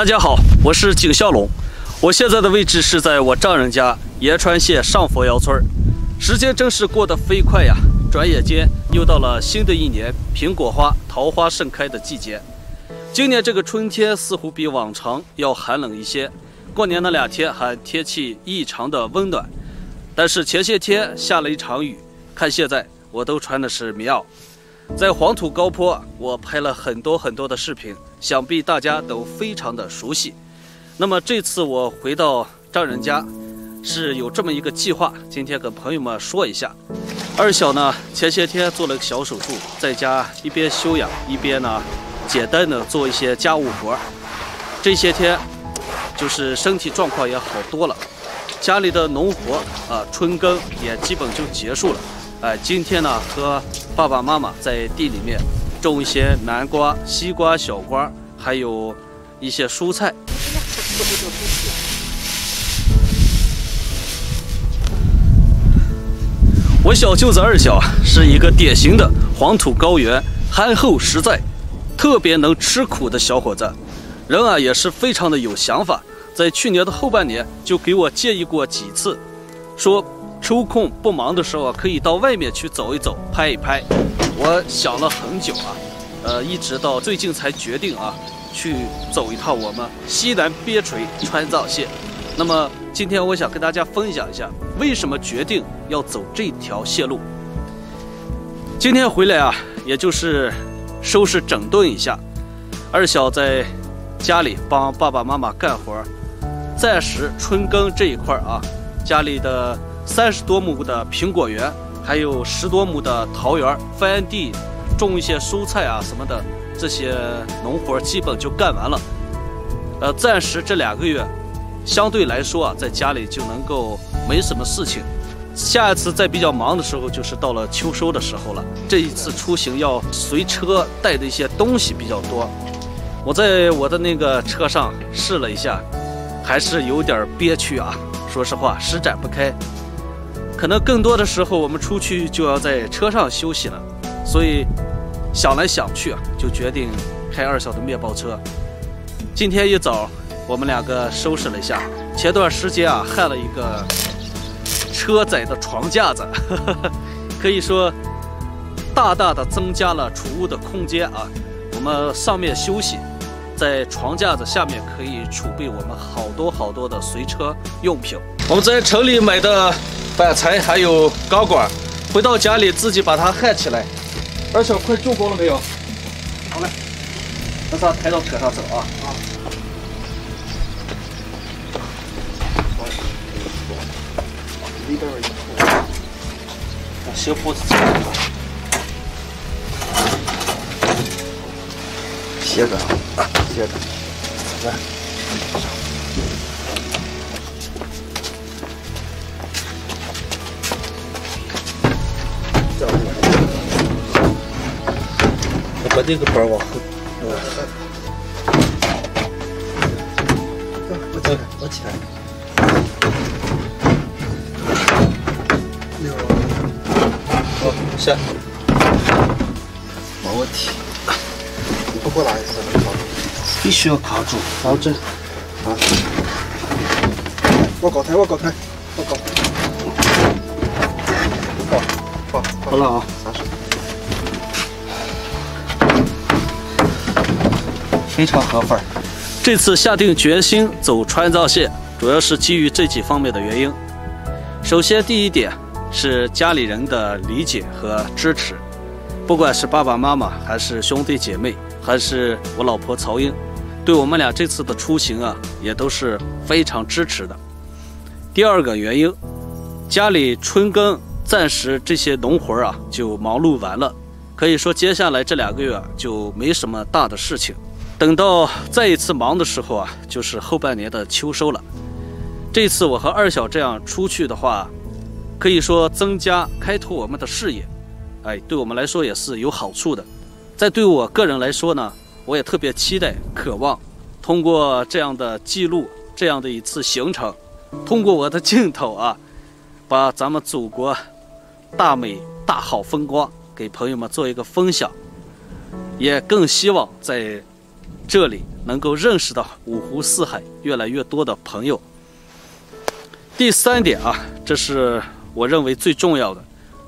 大家好，我是景孝龙，我现在的位置是在我丈人家延川县上佛窑村。时间真是过得飞快呀，转眼间又到了新的一年苹果花、桃花盛开的季节。今年这个春天似乎比往常要寒冷一些，过年那2天还天气异常的温暖，但是前些天下了一场雨，看现在我都穿的是棉袄。 在黄土高坡，我拍了很多的视频，想必大家都非常的熟悉。那么这次我回到丈人家，是有这么一个计划，今天跟朋友们说一下。二小呢，前些天做了个小手术，在家一边休养，一边呢简单的做一些家务活。这些天就是身体状况也好多了，家里的农活啊，春耕也基本就结束了。 哎，今天呢，和爸爸妈妈在地里面种一些南瓜、西瓜、小瓜，还有一些蔬菜。我小舅子二小是一个典型的黄土高原憨厚实在、特别能吃苦的小伙子，人啊也是非常的有想法。在去年的后半年就给我建议过几次，说。 抽空不忙的时候啊，可以到外面去走一走、拍一拍。我想了很久啊，一直到最近才决定啊，去走一趟我们西南边陲川藏线。那么今天我想跟大家分享一下，为什么决定要走这条线路。今天回来啊，也就是收拾整顿一下。二小在家里帮爸爸妈妈干活，暂时春耕这一块啊，家里的。 30多亩的苹果园，还有10多亩的桃园，翻地种一些蔬菜啊什么的，这些农活基本就干完了。暂时这2个月，相对来说啊，在家里就能够没什么事情。下一次再比较忙的时候，就是到了秋收的时候了。这一次出行要随车带的一些东西比较多，我在我的那个车上试了一下，还是有点憋屈啊，说实话，施展不开。 可能更多的时候，我们出去就要在车上休息了，所以想来想去啊，就决定开二小的面包车。今天一早，我们2个收拾了一下。前段时间啊，焊了一个车载的床架子，可以说大大的增加了储物的空间啊。我们上面休息，在床架子下面可以储备我们好多的随车用品。我们在城里买的。 板材还有钢管，回到家里自己把它焊起来。二小快做够了没有？好嘞，那咱抬到车上走啊。啊。里边有一个，把鞋铺子。鞋子啊，鞋子，来。 把这个板往后，我起来。好，下。没问题。你不过来一次，必须要卡住，然后这，啊，我搞抬，好了啊，啥事？ 非常合份儿。这次下定决心走川藏线，主要是基于这几方面的原因。首先，第一点是家里人的理解和支持，不管是爸爸妈妈，还是兄弟姐妹，还是我老婆曹英，对我们俩这次的出行啊，也都是非常支持的。第二个原因，家里春耕暂时这些农活啊就忙碌完了，可以说接下来这2个月啊就没什么大的事情。 等到再一次忙的时候啊，就是后半年的秋收了。这次我和二小这样出去的话，可以说增加开拓我们的视野，哎，对我们来说也是有好处的。再对我个人来说呢，我也特别期待、渴望通过这样的记录、这样的一次行程，通过我的镜头啊，把咱们祖国大美大好风光给朋友们做一个分享。也更希望在。这里能够认识到五湖四海越来越多的朋友。第三点啊，这是我认为最重要的，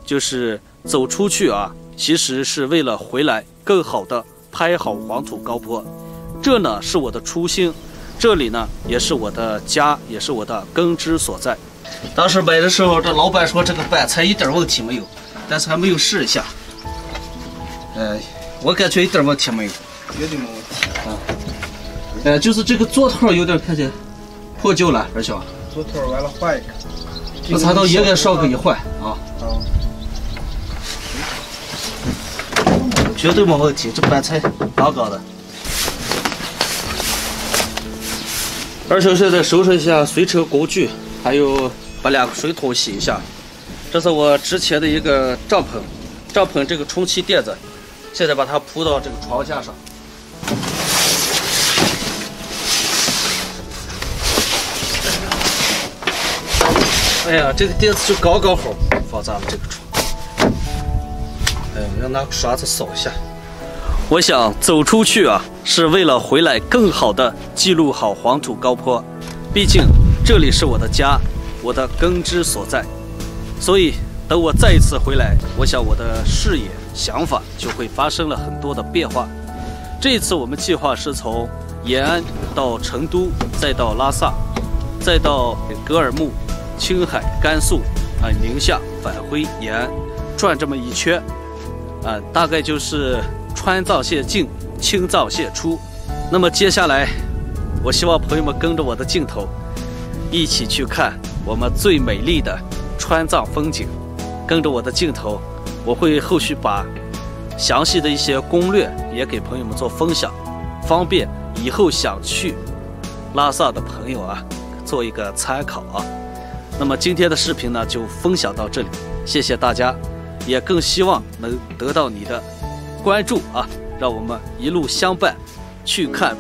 就是走出去啊，其实是为了回来更好的拍好黄土高坡。这呢是我的初心，这里呢也是我的家，也是我的根基所在。当时买的时候，这老板说这个板材一点问题没有，但是还没有试一下。我感觉一点问题没有，绝对没问题啊。就是这个座套有点看起来破旧了，二小。座套完了换一个，那咱到也给少给你换啊。绝对没问题，这板材杠杠的。二小现在收拾一下随车工具，还有把两个水桶洗一下。这是我之前的一个帐篷，帐篷这个充气垫子，现在把它铺到这个床架上。哎呀，这个垫子就刚刚好放咱们这个床。哎，我要拿刷子扫一下。我想走出去啊，是为了回来更好的记录好黄土高坡，毕竟这里是我的家，我的根基所在。所以等我再一次回来，我想我的视野、想法就会发生了很多的变化。这一次我们计划是从延安到成都，再到拉萨，再到格尔木、青海、甘肃啊、宁夏，返回延安，转这么一圈啊、大概就是川藏线进，青藏线出。那么接下来，我希望朋友们跟着我的镜头，一起去看我们最美丽的川藏风景。跟着我的镜头，我会后续把详细的一些攻略也给朋友们做分享，方便以后想去拉萨的朋友啊做一个参考啊。那么今天的视频呢就分享到这里，谢谢大家，也更希望能得到你的关注啊，让我们一路相伴去看。